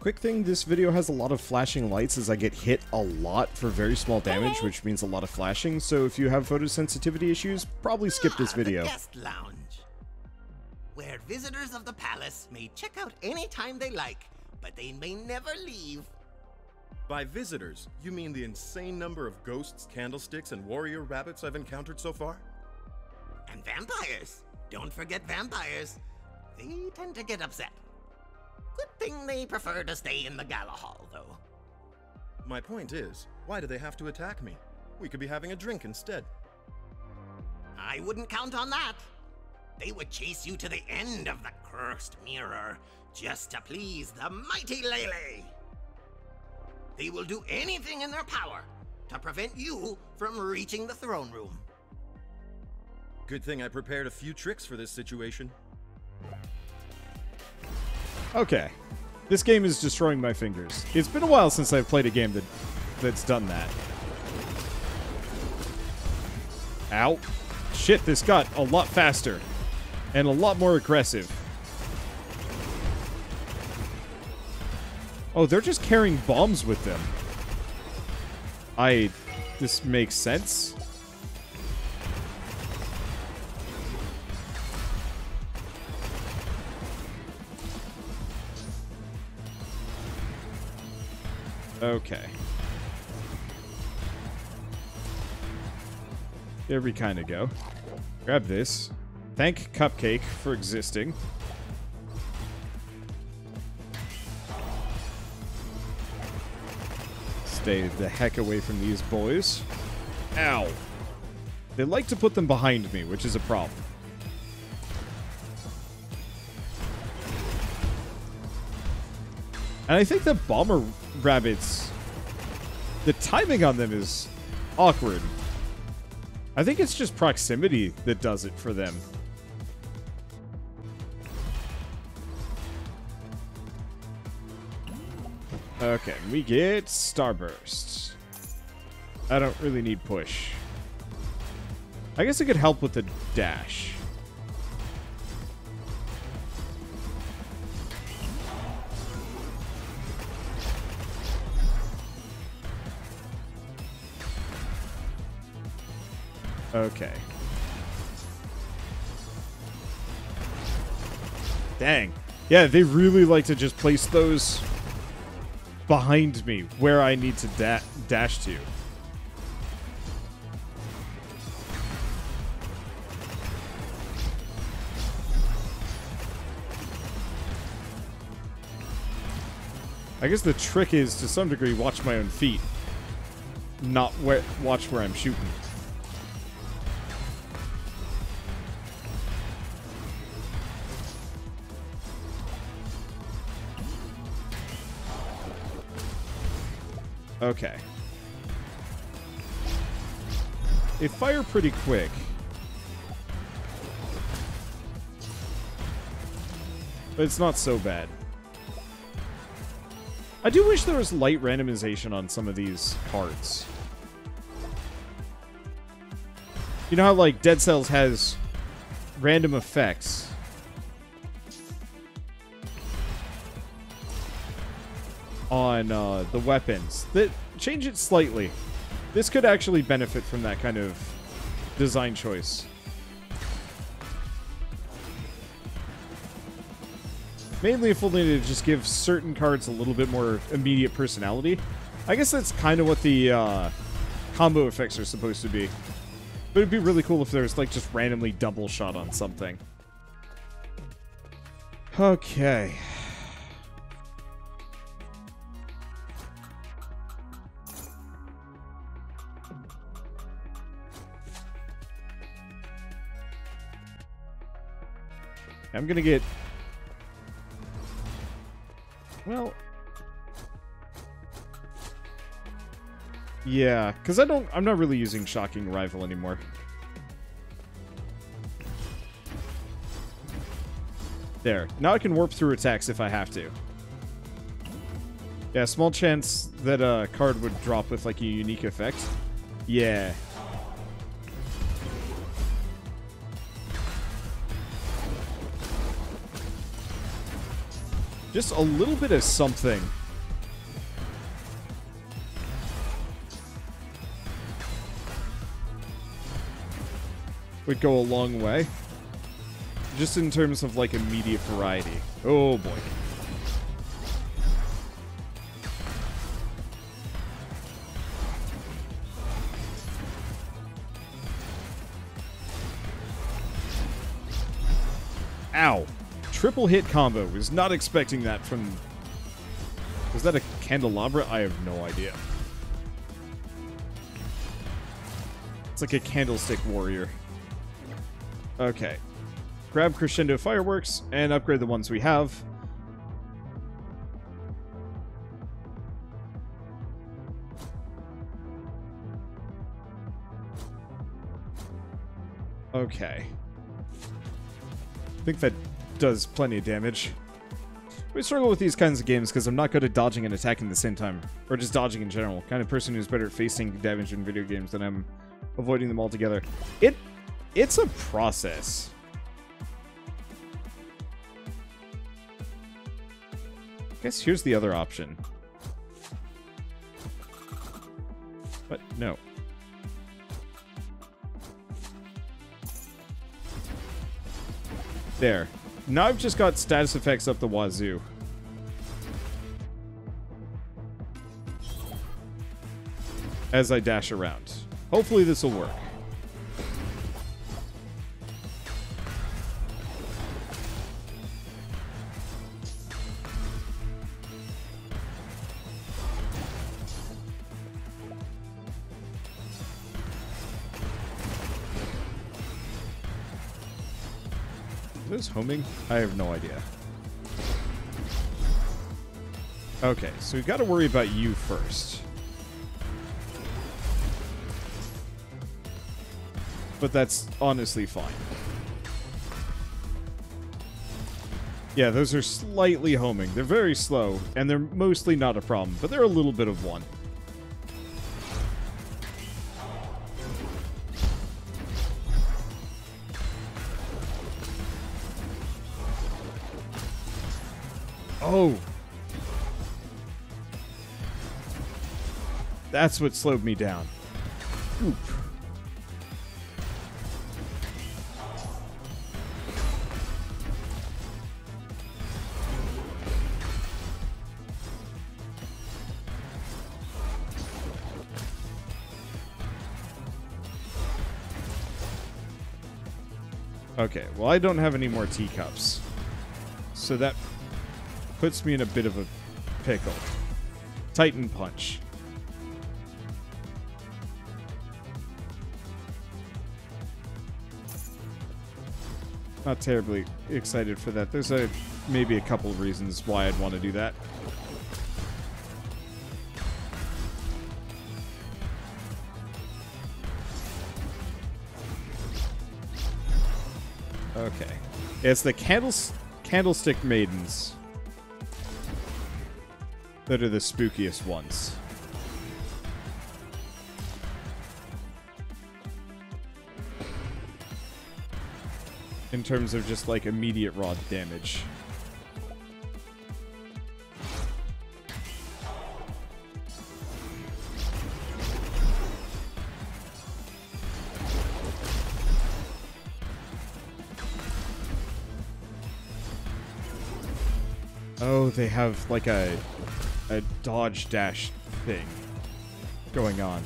Quick thing, this video has a lot of flashing lights as I get hit a lot for very small damage, which means a lot of flashing, so if you have photosensitivity issues, probably skip this video. The guest lounge, where visitors of the palace may check out anytime they like, but they may never leave. By visitors, you mean the insane number of ghosts, candlesticks, and warrior rabbits I've encountered so far? And vampires! Don't forget vampires! They tend to get upset. Good thing they prefer to stay in the gala hall, though. My point is, why do they have to attack me? We could be having a drink instead. I wouldn't count on that. They would chase you to the end of the cursed mirror, just to please the mighty Lele. They will do anything in their power to prevent you from reaching the throne room. Good thing I prepared a few tricks for this situation. Okay, this game is destroying my fingers. It's been a while since I've played a game that's done that. Ow. Shit, this got a lot faster and a lot more aggressive. Oh, they're just carrying bombs with them. This makes sense. Okay. There we kind of go. Grab this. Thank Cupcake for existing. Stay the heck away from these boys. Ow. They like to put them behind me, which is a problem. And I think the bomber rabbits, the timing on them is awkward. I think it's just proximity that does it for them. Okay, we get Starbursts. I don't really need push. I guess I could help with the dash. Okay. Dang. Yeah, they really like to just place those behind me where I need to dash to. I guess the trick is, to some degree, watch my own feet. Not watch where I'm shooting. Okay. They fire pretty quick. But it's not so bad. I do wish there was light randomization on some of these cards. You know how, like, Dead Cells has random effects? On the weapons. That change it slightly. This could actually benefit from that kind of design choice. Mainly if only to just give certain cards a little bit more immediate personality. I guess that's kind of what the combo effects are supposed to be. But it'd be really cool if there was like just randomly double shot on something. Okay. I'm gonna get... Well... Yeah, because I'm not really using Shocking Rival anymore. There. Now I can warp through attacks if I have to. Yeah, small chance that a card would drop with, like, a unique effect. Yeah. Just a little bit of something. Would go a long way. Just in terms of, like, immediate variety. Oh, boy. Ow. Triple hit combo. Was not expecting that from... Was that a candelabra? I have no idea. It's like a candlestick warrior. Okay. Grab Crescendo Fireworks and upgrade the ones we have. Okay. I think that does plenty of damage. We struggle with these kinds of games because I'm not good at dodging and attacking at the same time. Or just dodging in general. Kind of person who's better at facing damage in video games than I'm avoiding them altogether. It's a process. I guess here's the other option. But no. There. Now I've just got status effects up the wazoo. As I dash around. Hopefully this will work. Homing? I have no idea. Okay, so we've got to worry about you first. But that's honestly fine. Yeah, those are slightly homing. They're very slow, and they're mostly not a problem, but they're a little bit of one. Oh! That's what slowed me down. Oop. Okay, well I don't have any more teacups. So that... puts me in a bit of a pickle. Titan Punch. Not terribly excited for that. There's maybe a couple of reasons why I'd want to do that. Okay. It's the Candlestick Maidens. That are the spookiest ones. In terms of just like immediate raw damage. Oh, they have like a dodge dash thing going on.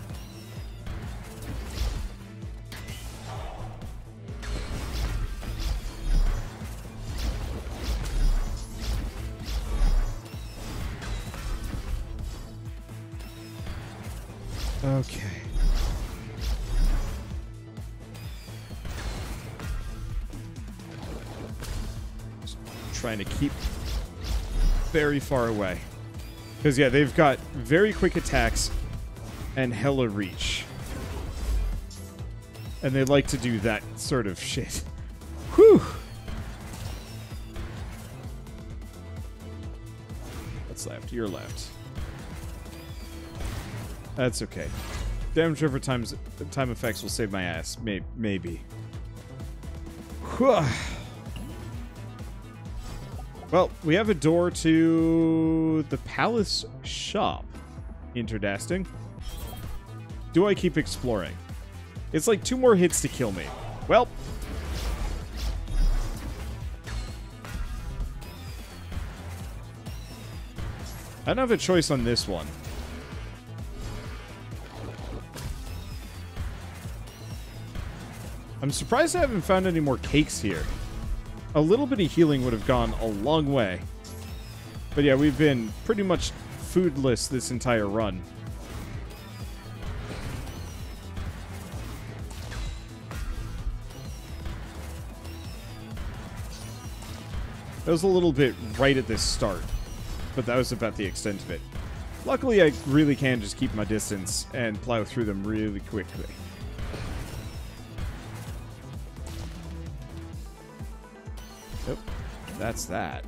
Okay. Just trying to keep very far away. Because, yeah, they've got very quick attacks and hella reach. And they like to do that sort of shit. Whew! What's left? You're left. That's okay. Damage over time effects will save my ass. Maybe. Whew. Well, we have a door to the palace shop. Interdasting. Do I keep exploring? It's like 2 more hits to kill me. Well. I don't have a choice on this one. I'm surprised I haven't found any more cakes here. A little bit of healing would have gone a long way. But yeah, we've been pretty much foodless this entire run. That was a little bit right at this start. But that was about the extent of it. Luckily, I really can just keep my distance and plow through them really quickly. Nope. That's that.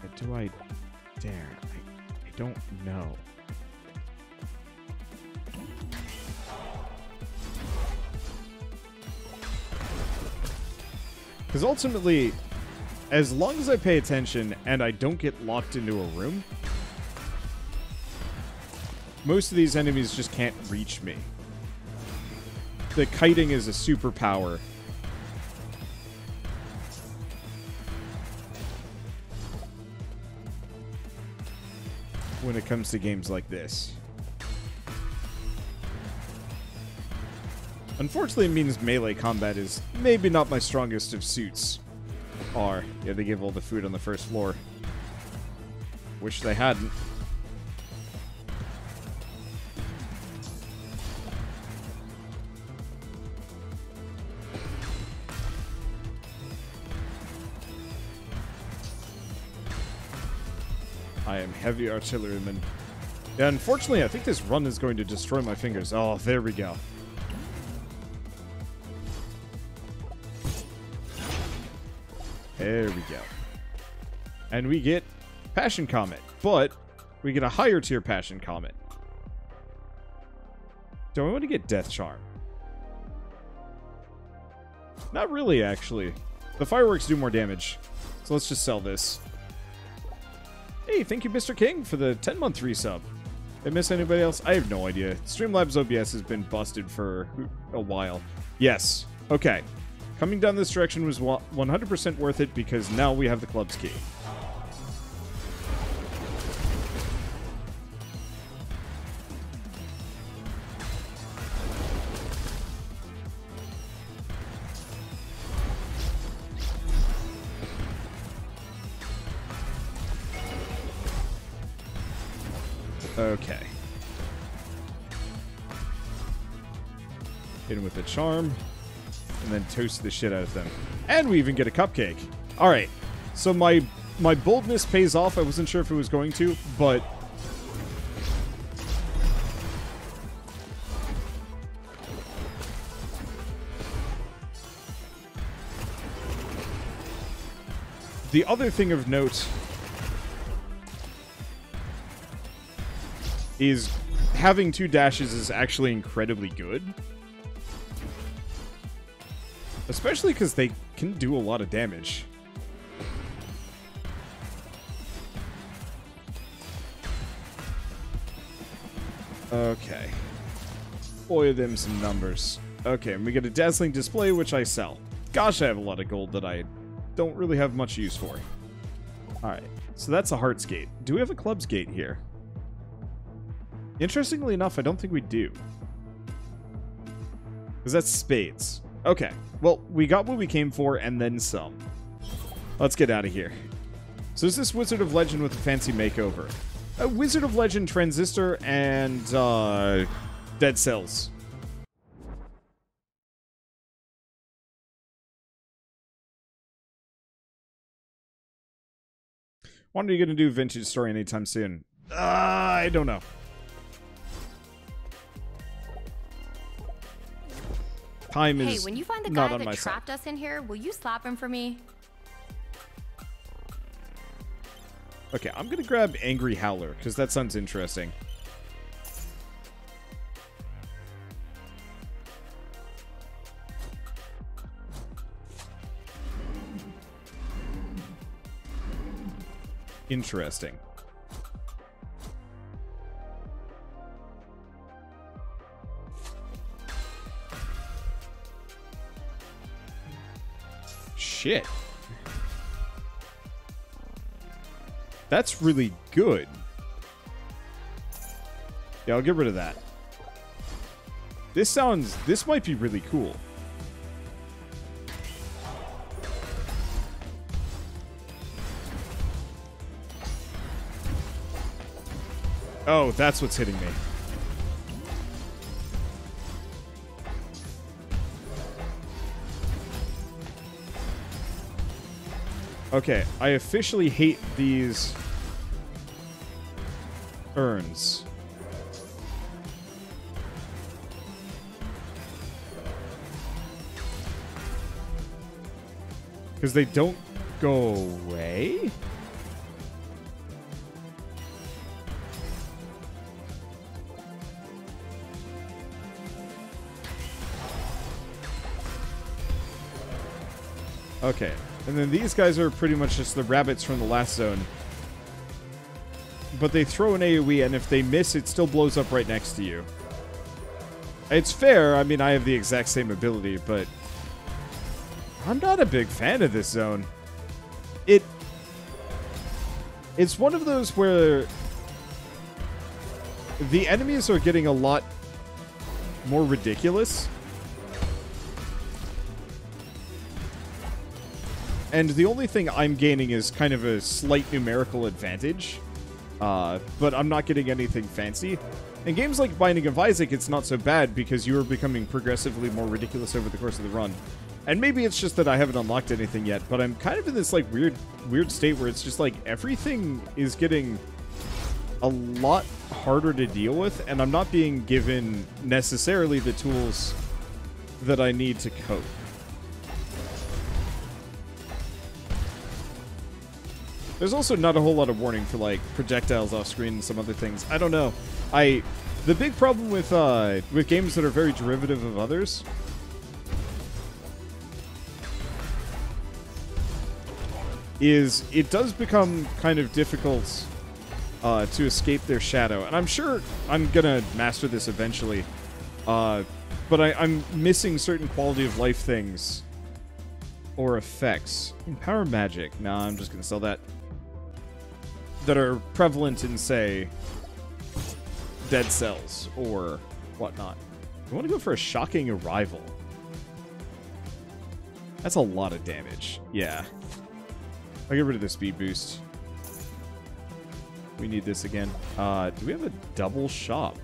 But do I dare? I don't know. Because ultimately, as long as I pay attention and I don't get locked into a room, most of these enemies just can't reach me. The kiting is a superpower. When it comes to games like this. Unfortunately, it means melee combat is maybe not my strongest of suits. Or, yeah, they give all the food on the first floor. Wish they hadn't. I am heavy artilleryman. Yeah, unfortunately, I think this run is going to destroy my fingers. Oh, there we go. There we go. And we get Passion Comet, but we get a higher tier Passion Comet. Do I want to get Death Charm? Not really, actually. The fireworks do more damage, so let's just sell this. Hey, thank you, Mr. King, for the 10-month resub. Did I miss anybody else? I have no idea. Streamlabs OBS has been busted for a while. Yes. Okay. Coming down this direction was 100% worth it because now we have the club's key. Okay. In with the charm. And then toast the shit out of them. And we even get a cupcake. Alright, so my boldness pays off. I wasn't sure if it was going to, but... The other thing of note is having 2 dashes is actually incredibly good. Especially because they can do a lot of damage. Okay. Boy, them some numbers. Okay, and we get a dazzling display, which I sell. Gosh, I have a lot of gold that I don't really have much use for. Alright, so that's a heart's gate. Do we have a club's gate here? Interestingly enough, I don't think we do. Because that's spades. Okay, well, we got what we came for, and then some. Let's get out of here. So is this Wizard of Legend with a fancy makeover? A Wizard of Legend, Transistor, and Dead Cells. When are you going to do Vintage Story anytime soon? I don't know. Time is hey, when you find the guy that trapped us in here, will you slap him for me? Okay, I'm gonna grab Angry Howler because that sounds interesting. Interesting. Shit. That's really good. Yeah, I'll get rid of that. This sounds... This might be really cool. Oh, that's what's hitting me. Okay, I officially hate these urns. Because they don't go away? Okay. And then these guys are pretty much just the rabbits from the last zone. But they throw an AoE, and if they miss, it still blows up right next to you. It's fair. I mean, I have the exact same ability, but... I'm not a big fan of this zone. It's one of those where the enemies are getting a lot more ridiculous. And the only thing I'm gaining is kind of a slight numerical advantage. But I'm not getting anything fancy. In games like Binding of Isaac, it's not so bad because you are becoming progressively more ridiculous over the course of the run. And maybe it's just that I haven't unlocked anything yet, but I'm kind of in this, like, weird state where it's just, like, everything is getting a lot harder to deal with, and I'm not being given necessarily the tools that I need to cope. There's also not a whole lot of warning for, like, projectiles off-screen and some other things. I don't know. The big problem with games that are very derivative of others... is it does become kind of difficult to escape their shadow. And I'm sure I'm going to master this eventually. But I'm missing certain quality of life things or effects. Empower magic. Nah, I'm just going to sell that. That are prevalent in, say, Dead Cells or whatnot. I want to go for a shocking arrival. That's a lot of damage. Yeah. I'll get rid of the speed boost. We need this again. Do we have a double shop?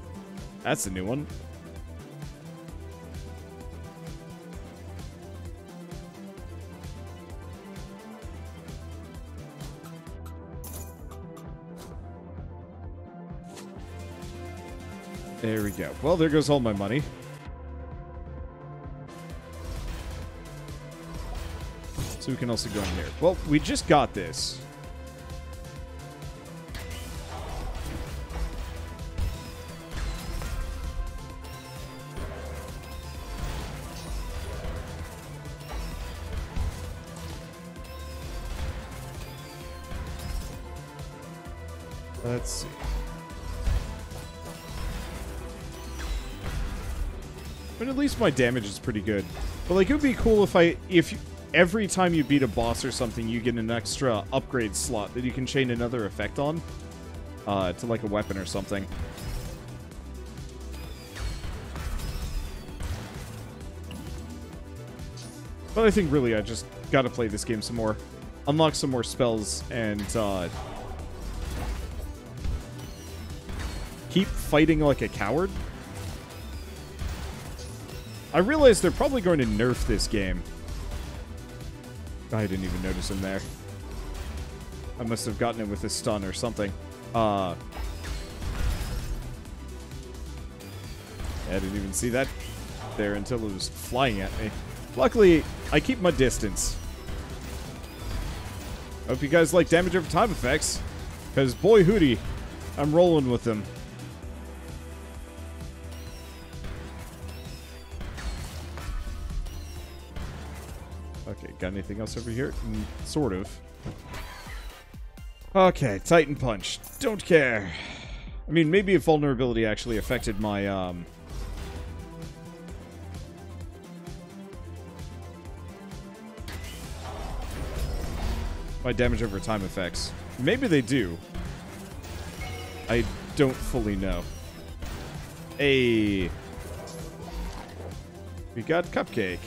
That's a new one. There we go. Well, there goes all my money. So we can also go in here. Well, we just got this. Let's see. But at least my damage is pretty good. But, like, it would be cool if every time you beat a boss or something, you get an extra upgrade slot that you can chain another effect on to, like, a weapon or something. But I think, really, I just gotta play this game some more. Unlock some more spells and keep fighting like a coward. I realize they're probably going to nerf this game. I didn't even notice him there. I must have gotten it with a stun or something. I didn't even see that there until it was flying at me. Luckily, I keep my distance. Hope you guys like damage over time effects, because boy hooty, I'm rolling with them. Got anything else over here? Sort of. Okay, Titan Punch. Don't care. I mean, maybe if vulnerability actually affected my, my damage over time effects. Maybe they do. I don't fully know. Hey. We got Cupcake.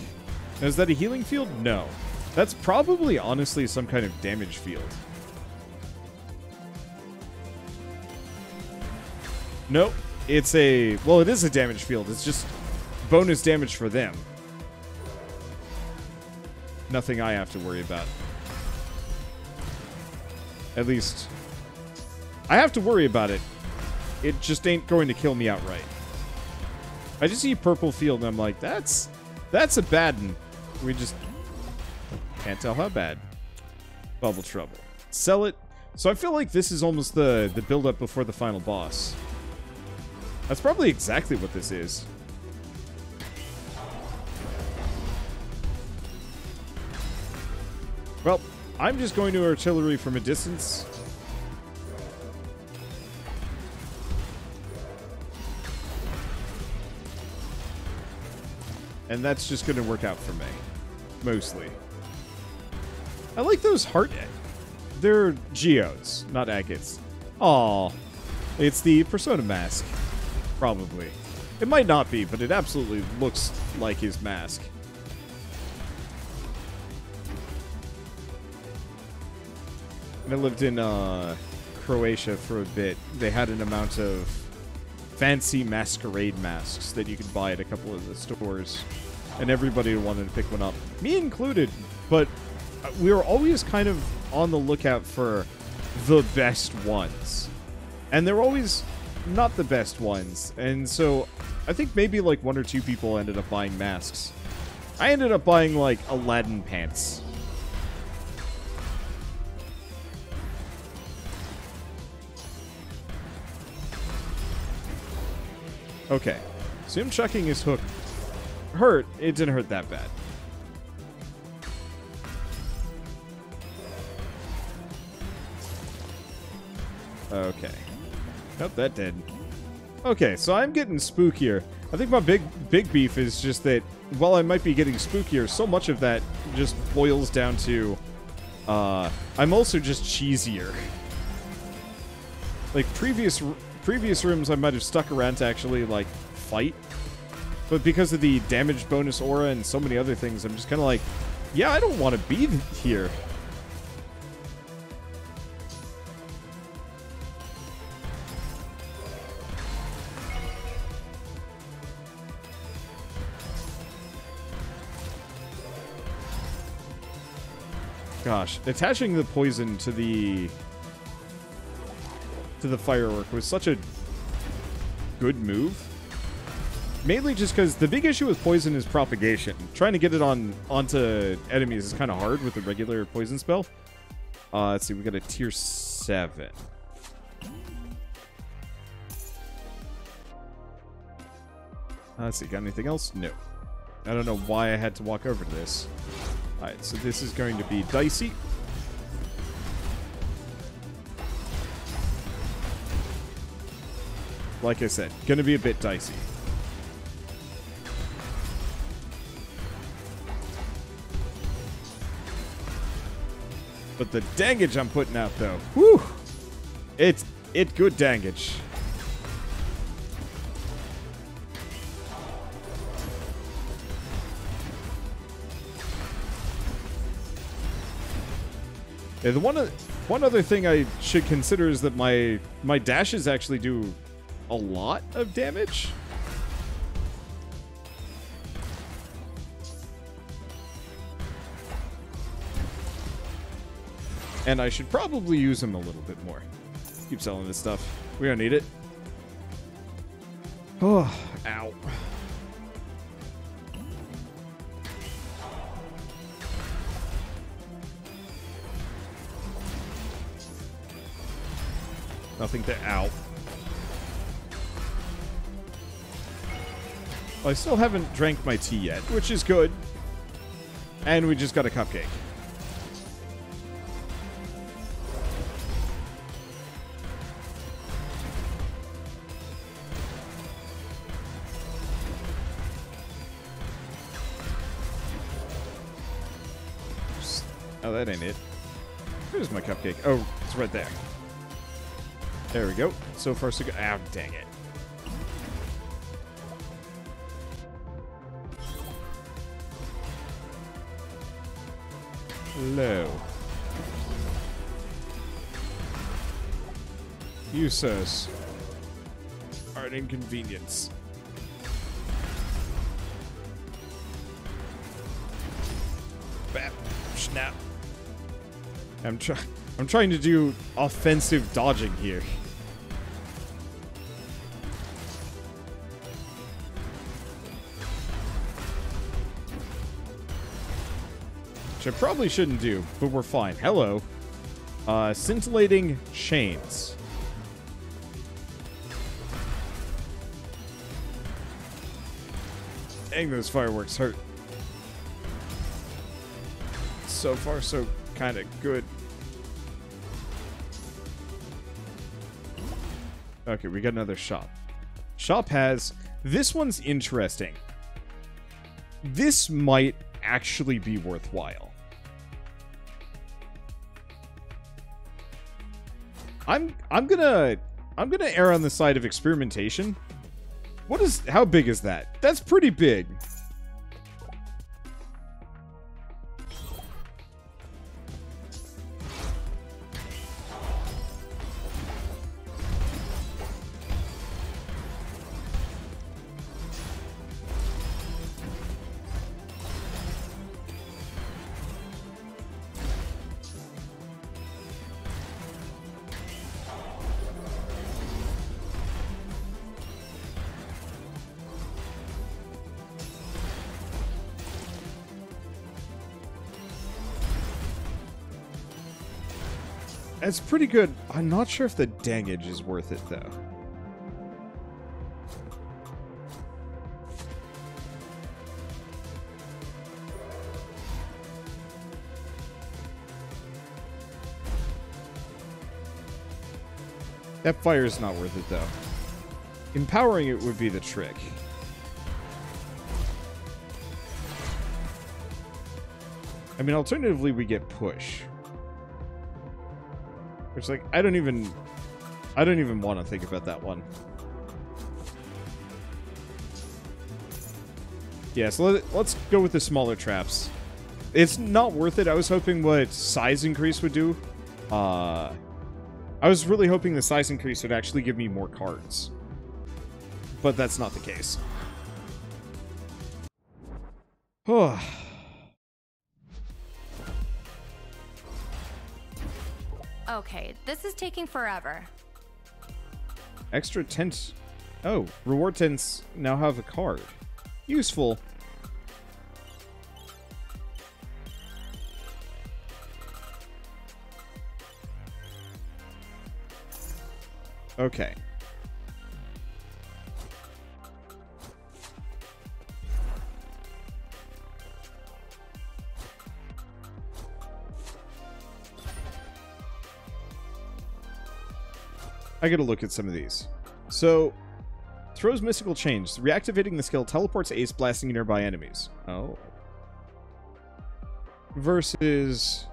Now, is that a healing field? No. That's probably, honestly, some kind of damage field. Nope. It's a... Well, it is a damage field. It's just bonus damage for them. Nothing I have to worry about. At least... I have to worry about it. It just ain't going to kill me outright. I just see purple field and I'm like, that's a bad one. We just can't tell how bad. Bubble trouble. Sell it. So I feel like this is almost the build-up before the final boss. That's probably exactly what this is. Well, I'm just going to artillery from a distance. And that's just going to work out for me. Mostly. I like those heart... They're geodes, not agates. Aww. It's the Persona mask. Probably. It might not be, but it absolutely looks like his mask. I lived in Croatia for a bit. They had an amount of fancy masquerade masks that you could buy at a couple of the stores. And everybody wanted to pick one up. Me included. But we were always kind of on the lookout for the best ones. And they're always not the best ones. And so I think maybe like one or two people ended up buying masks. I ended up buying like Aladdin pants. Okay. So him chucking his hook hurt. It didn't hurt that bad. Okay. Nope, that did. Okay, so I'm getting spookier. I think my big beef is just that while I might be getting spookier, so much of that just boils down to I'm also just cheesier. Like previous rooms I might have stuck around to actually like fight, but because of the damage bonus aura and so many other things, I'm just kind of like, yeah, I don't want to be here. Gosh, attaching the poison to the firework was such a good move. Mainly just because the big issue with poison is propagation. Trying to get it onto enemies is kind of hard with a regular poison spell. Let's see, we got a tier 7. Let's see, got anything else? No. I don't know why I had to walk over to this. Alright, so this is going to be dicey. Like I said, going to be a bit dicey. But the dangage I'm putting out, though, whew! It's good dangage. Yeah, the one other thing I should consider is that my dashes actually do a lot of damage. And I should probably use them a little bit more. Let's keep selling this stuff. We don't need it. Oh, ow. Nothing to out. Well, I still haven't drank my tea yet, which is good. And we just got a cupcake. Oh, that ain't it. Where's my cupcake? Oh, it's right there. There we go. So far, so good. Ah, dang it. Hello. You, sirs, are an inconvenience. Bap, snap. I'm trying to do offensive dodging here. Which I probably shouldn't do, but we're fine. Hello. Scintillating chains. Dang, those fireworks hurt. So far, so kind of good. Okay, we got another shop. Shop has... This one's interesting. This might actually be worthwhile. I'm gonna err on the side of experimentation. What is, how big is that? That's pretty big. It's pretty good. I'm not sure if the dangage is worth it, though. That fire is not worth it, though. Empowering it would be the trick. I mean, alternatively, we get push. Which, like, I don't even want to think about that one. Yeah, so let's go with the smaller traps. It's not worth it. I was hoping what size increase would do. I was really hoping the size increase would actually give me more cards. But that's not the case. Oh. Okay, this is taking forever. Extra tents. Oh, reward tents now have a card. Useful. Okay. I gotta look at some of these. So, throws mystical change. Reactivating the skill teleports Ace, blasting nearby enemies. Oh. Versus...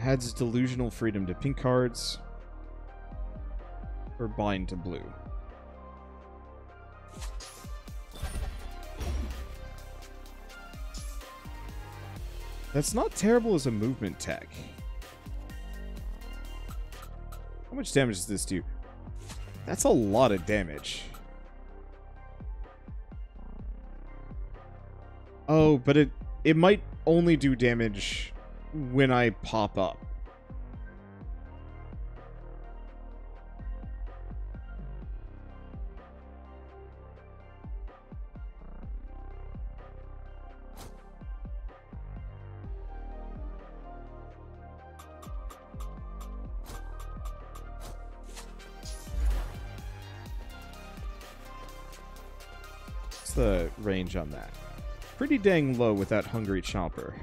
Adds delusional freedom to pink cards. Or bind to blue. That's not terrible as a movement tech. How much damage does this do? That's a lot of damage. Oh, but it might only do damage when I pop up. The range on that. Pretty dang low with that hungry chomper.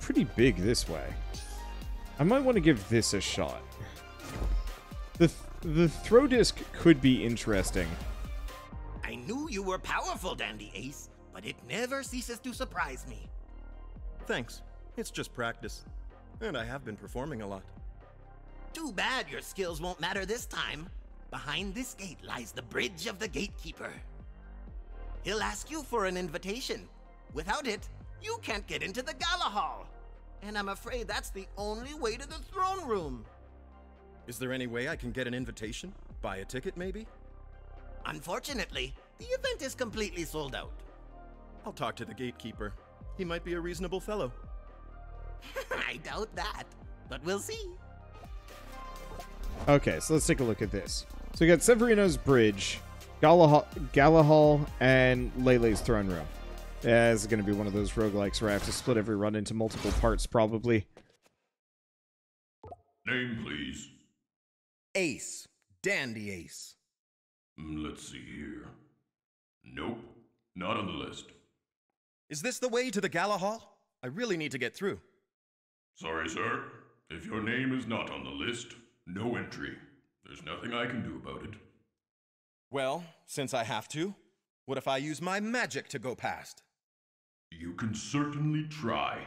Pretty big this way. I might want to give this a shot. The throw disc could be interesting. knew you were powerful, Dandy Ace, but it never ceases to surprise me. Thanks. It's just practice. And I have been performing a lot. Too bad your skills won't matter this time. Behind this gate lies the bridge of the gatekeeper. He'll ask you for an invitation. Without it, you can't get into the gala hall. And I'm afraid that's the only way to the throne room. Is there any way I can get an invitation? Buy a ticket, maybe? Unfortunately, the event is completely sold out. I'll talk to the gatekeeper. He might be a reasonable fellow. I doubt that, but we'll see. Okay, so let's take a look at this. So we got Severino's Bridge, Gala Hall, and Lele's Throne Room. Yeah, this is going to be one of those roguelikes where I have to split every run into multiple parts, probably. Name, please. Ace. Dandy Ace. Let's see here. Nope. Not on the list. Is this the way to the Gala Hall? I really need to get through. Sorry, sir. If your name is not on the list, no entry. There's nothing I can do about it. Well, since I have to, what if I use my magic to go past? You can certainly try.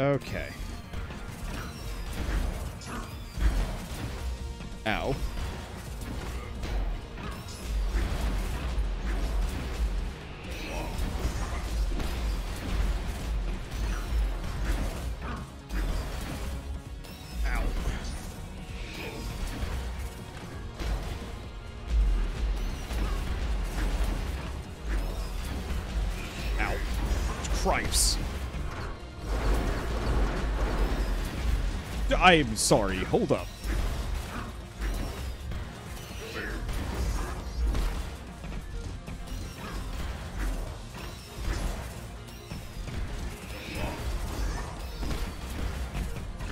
Okay. Ow. Ow. Ow. Cripes. I'm sorry, hold up.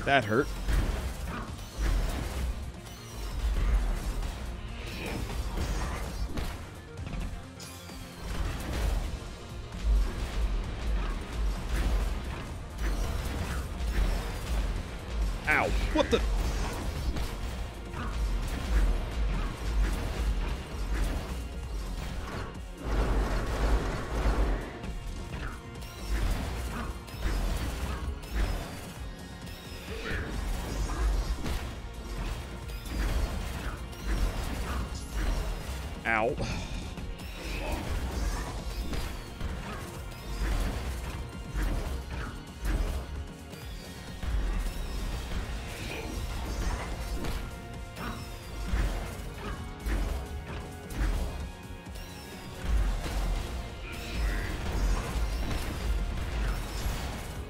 That hurt. Ow, what the? Ow.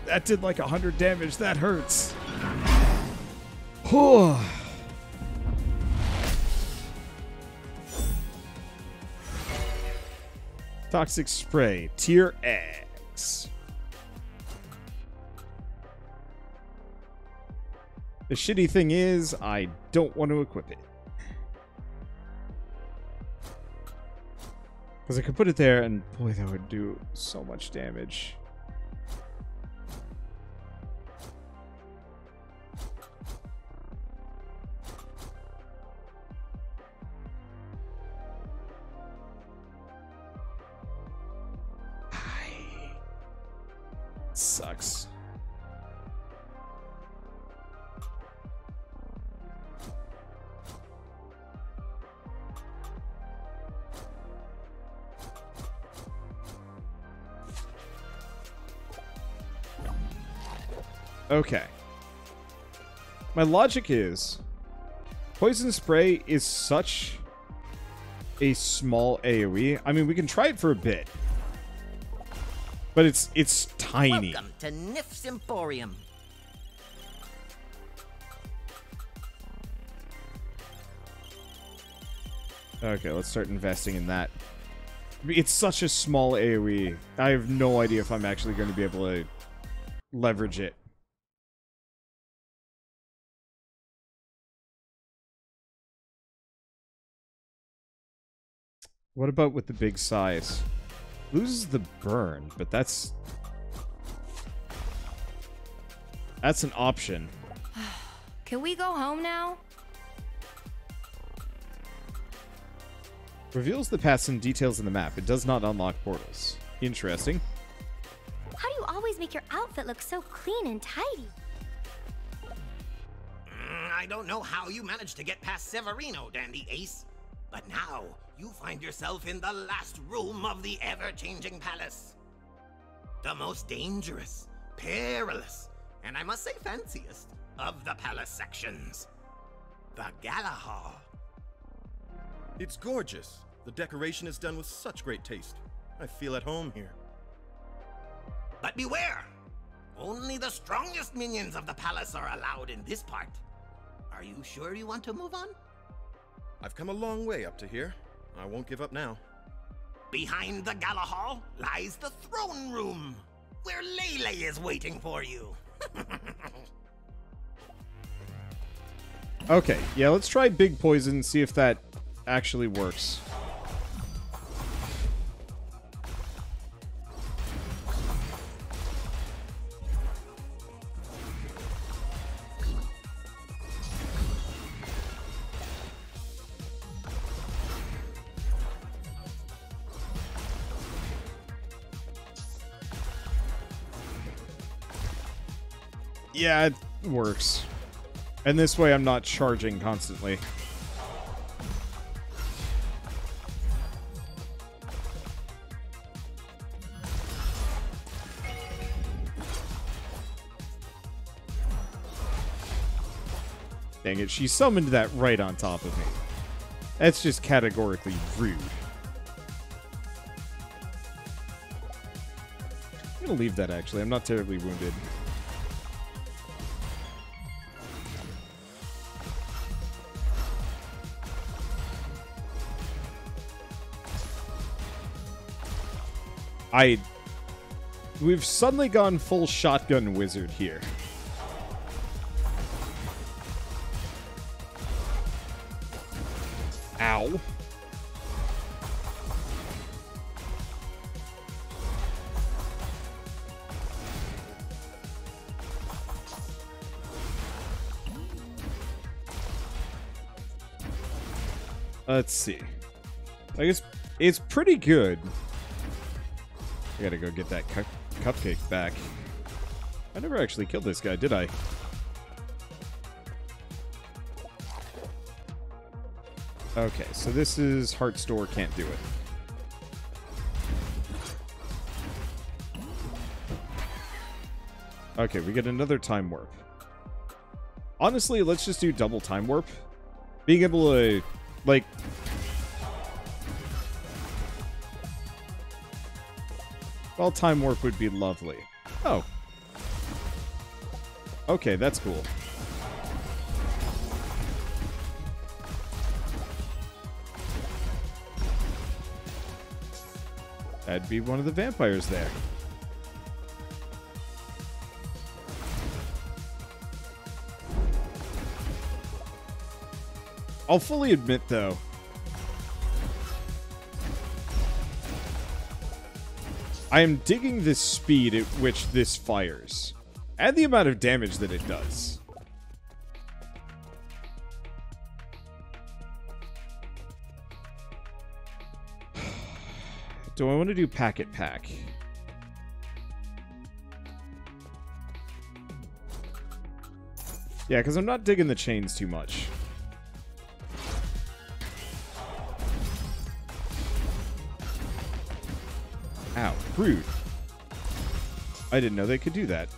That did like 100 damage. That hurts. Whew. Toxic Spray, Tier X. The shitty thing is, I don't want to equip it. Because I could put it there, and boy, that would do so much damage. Sucks. Okay. My logic is Poison Spray is such a small AoE. I mean, we can try it for a bit. But it's tiny. Welcome to Niff's Emporium. Okay, let's start investing in that. It's such a small AoE. I have no idea if I'm actually going to be able to leverage it. What about with the big size? Loses the burn, but that's... that's an option. Can we go home now? Reveals the paths and details in the map. It does not unlock portals. Interesting. How do you always make your outfit look so clean and tidy? I don't know how you managed to get past Severino, Dandy Ace. But now, you find yourself in the last room of the ever-changing palace. The most dangerous, perilous, and I must say fanciest of the palace sections. The Gala Hall. It's gorgeous. The decoration is done with such great taste. I feel at home here. But beware! Only the strongest minions of the palace are allowed in this part. Are you sure you want to move on? I've come a long way up to here. I won't give up now. Behind the Gala Hall lies the throne room, where Lele is waiting for you. Okay, yeah, let's try Big Poison and see if that actually works. Yeah, it works. And this way I'm not charging constantly. Dang it, she summoned that right on top of me. That's just categorically rude. I'm gonna leave that, actually. I'm not terribly wounded. We've suddenly gone full shotgun wizard here. Ow. Let's see. I guess it's pretty good. I gotta go get that cupcake back. I never actually killed this guy, did I? Okay, so this is Heart Store, can't do it. Okay, we get another time warp. Honestly, let's just do double time warp. Being able to, like... well, time warp would be lovely. Oh. Okay, that's cool. That'd be one of the vampires there. I'll fully admit, though, I am digging the speed at which this fires, and the amount of damage that it does. Do I want to do Packet Pack? Yeah, because I'm not digging the chains too much. Ow, rude. I didn't know they could do that.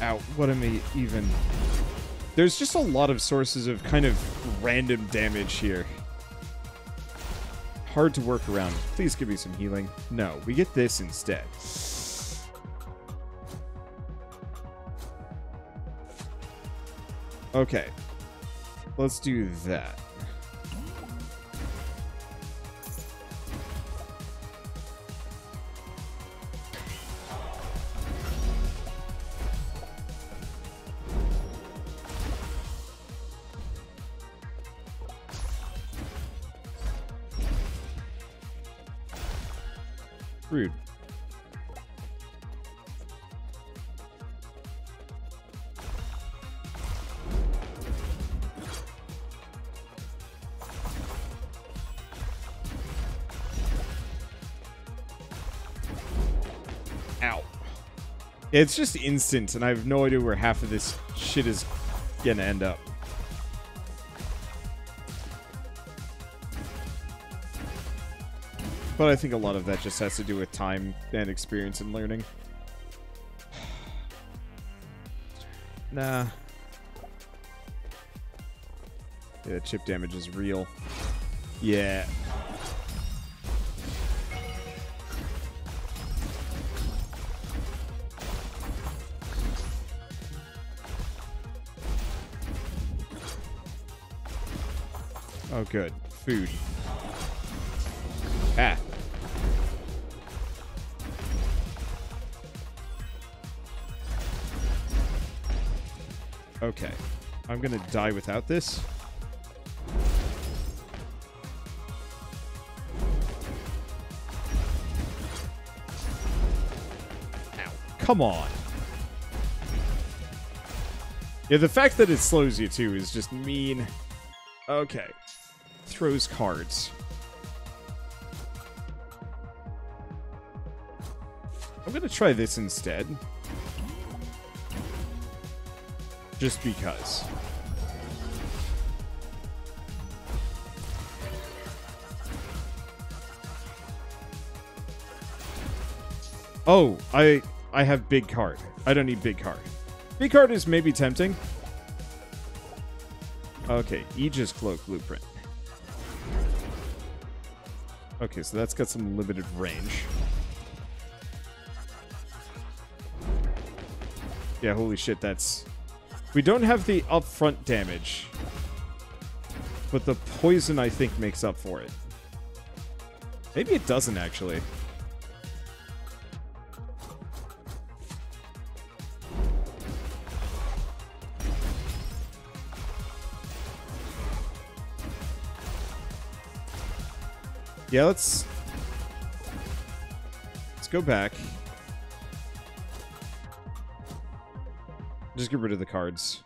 Ow, what am I even... there's just a lot of sources of kind of random damage here. Hard to work around. Please give me some healing. No, we get this instead. Okay. Let's do that. Rude. Ow. It's just instant, and I have no idea where half of this shit is gonna end up. But I think a lot of that just has to do with time and experience and learning. Nah. Yeah, chip damage is real. Yeah. Oh, good. Food. Ah. Okay. I'm gonna die without this. Ow. Come on. Yeah, the fact that it slows you too is just mean. Okay. Throws cards. I'm gonna try this instead. Just because. Oh, I have big card. I don't need big card. Big card is maybe tempting. Okay, Aegis Cloak Blueprint. Okay, so that's got some limited range. Yeah, holy shit, that's... We don't have the upfront damage. But the poison, I think, makes up for it. Maybe it doesn't, actually. Yeah, let's go back. Just get rid of the cards.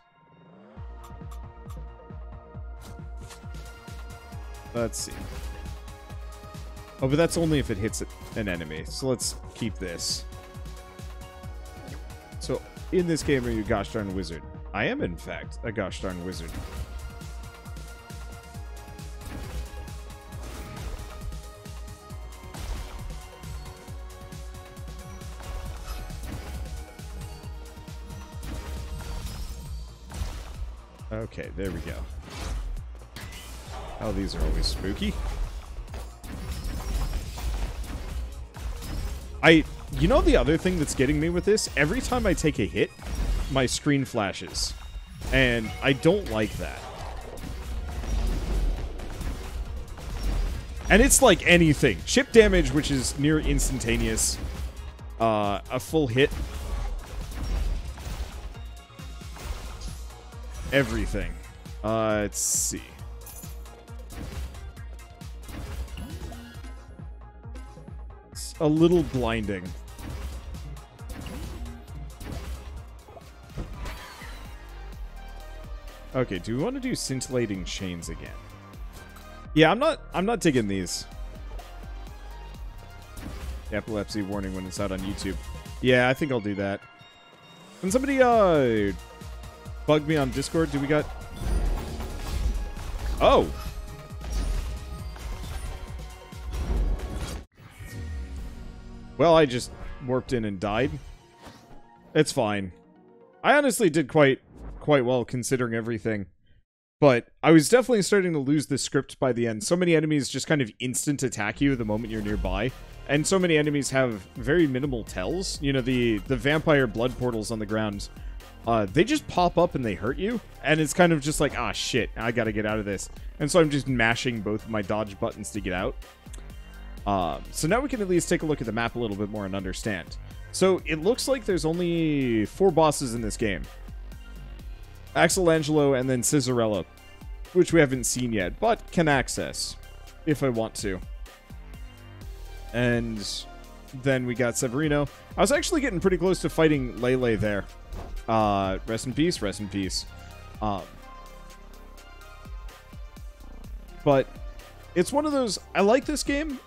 Let's see. Oh, but that's only if it hits an enemy. So let's keep this. So in this game, are you a gosh darn wizard? I am, in fact, a gosh darn wizard. Okay, there we go. Oh, these are always spooky. You know the other thing that's getting me with this? Every time I take a hit, my screen flashes. And I don't like that. And it's like anything. Chip damage, which is near instantaneous. A full hit. Everything. Let's see. It's a little blinding. Okay, do we want to do scintillating chains again? Yeah, I'm not digging these. Epilepsy warning when it's out on YouTube. Yeah, I think I'll do that. When somebody bug me on Discord. Do we got... Oh! Well, I just warped in and died. It's fine. I honestly did quite well considering everything. But I was definitely starting to lose the script by the end. So many enemies just kind of instant attack you the moment you're nearby. And so many enemies have very minimal tells. You know, the vampire blood portals on the ground... they just pop up and they hurt you. And it's kind of just like, ah, shit, I gotta get out of this. And so I'm just mashing both of my dodge buttons to get out. So now we can at least take a look at the map a little bit more and understand. So it looks like there's only 4 bosses in this game. Axelangelo and then Cizzarella, which we haven't seen yet, but can access if I want to. And then we got Severino. I was actually getting pretty close to fighting Lele there. Rest in peace, rest in peace. But it's one of those, I like this game.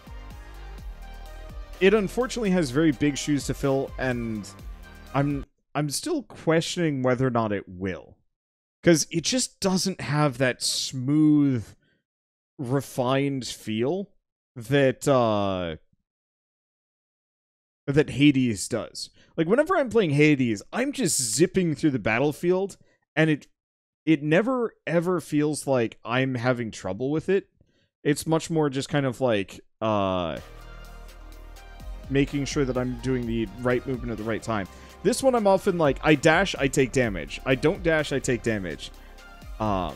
It unfortunately has very big shoes to fill, and I'm still questioning whether or not it will. Because it just doesn't have that smooth, refined feel that that Hades does. Like, whenever I'm playing Hades, I'm just zipping through the battlefield, and it never ever feels like I'm having trouble with it. It's much more just kind of like making sure that I'm doing the right movement at the right time. This one I'm often like, I dash, I take damage. I don't dash, I take damage. Are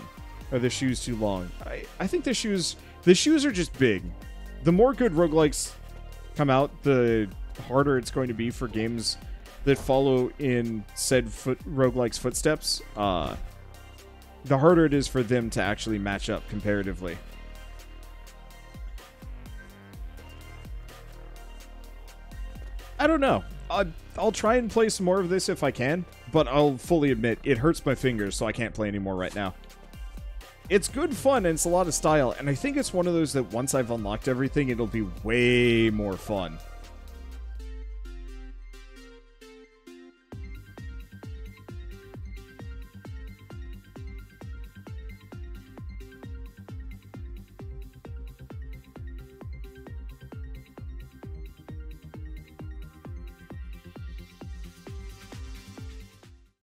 the shoes too long? I think the shoes are just big. The more good roguelikes come out, the harder it's going to be for games that follow in said roguelikes' footsteps. The harder it is for them to actually match up comparatively. I don't know. I'll try and play some more of this if I can, but I'll fully admit it hurts my fingers, so I can't play anymore right now. It's good fun, and it's a lot of style, and I think it's one of those that once I've unlocked everything, it'll be way more fun.